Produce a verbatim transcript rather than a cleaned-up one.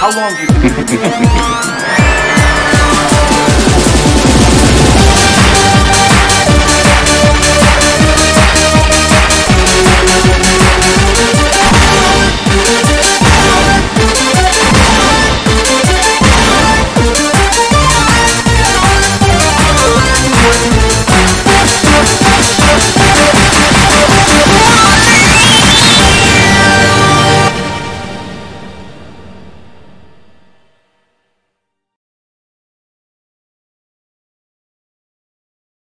How long do you think?